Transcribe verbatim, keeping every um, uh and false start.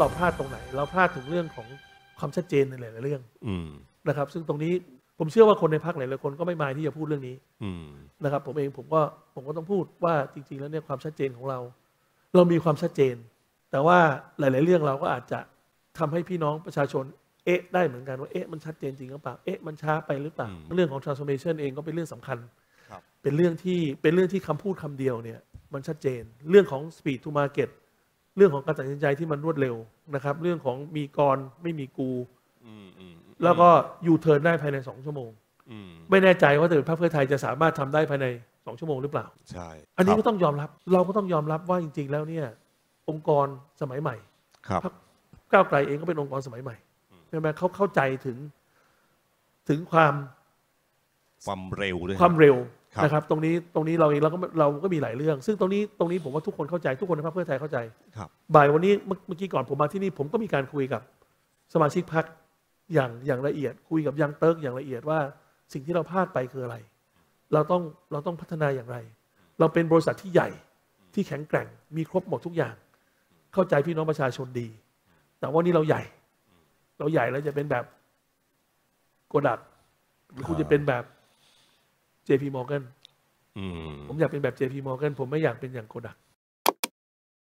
เราพลาดตรงไหนเราพลาดถึงเรื่องของความชัดเจนในหลายๆเรื่องนะครับซึ่งตรงนี้ผมเชื่อว่าคนในพรรคหลายๆคนก็ไม่มายที่จะพูดเรื่องนี้นะครับผมเองผมก็ผมก็ต้องพูดว่าจริงๆแล้วเนี่ยความชัดเจนของเราเรามีความชัดเจนแต่ว่าหลายๆเรื่องเราก็อาจจะทำให้พี่น้องประชาชนเอ๊ะได้เหมือนกันว่าเอ๊ะมันชัดเจนจริงหรือเปล่าเอ๊ะมันช้าไปหรือเปล่าเรื่องของ transformation เองก็เป็นเรื่องสำคัญเป็นเรื่องที่เป็นเรื่องที่คำพูดคำเดียวเนี่ยมันชัดเจนเรื่องของ speed to market เรื่องของการตัดสินใจที่มันรวดเร็วนะครับเรื่องของมีกรไม่มีกูแล้วก็ยูเทิร์นได้ภายในสองชั่วโมงไม่แน่ใจว่าแต่พรรคเพื่อไทยจะสามารถทำได้ภายในสองชั่วโมงหรือเปล่าใช่อันนี้ก็ต้องยอมรับเราก็ต้องยอมรับว่าจริงๆแล้วเนี่ยองค์กรสมัยใหม่ครับก้าวไกลเองก็เป็นองค์กรสมัยใหม่ใช่ไหมเขาเข้าใจถึงถึงความความเร็วด้วยความเร็วนะครับตรงนี้ตรงนี้เราเองเราก็เราก็มีหลายเรื่องซึ่งตรงนี้ตรงนี้ผมว่าทุกคนเข้าใจทุกคนในพรรคเพื่อไทยเข้าใจครับบ่ายวันนี้เมื่อกี้ก่อนผมมาที่นี่ผมก็มีการคุยกับสมาชิกพรรคอย่างอย่างละเอียดคุยกับยังเติร์กอย่างละเอียดว่าสิ่งที่เราพลาดไปคืออะไรเราต้องเราต้องพัฒนาอย่างไรเราเป็นบริษัทที่ใหญ่ที่แข็งแกร่งมีครบหมดทุกอย่างเข้าใจพี่น้องประชาชนดีแต่ว่านี่เราใหญ่เราใหญ่แล้วจะเป็นแบบโกดักหรือคุณจะเป็นแบบ เจ พี Morgan ผมอยากเป็นแบบ เจ พี Morgan ผมไม่อยากเป็นอย่างโกดัก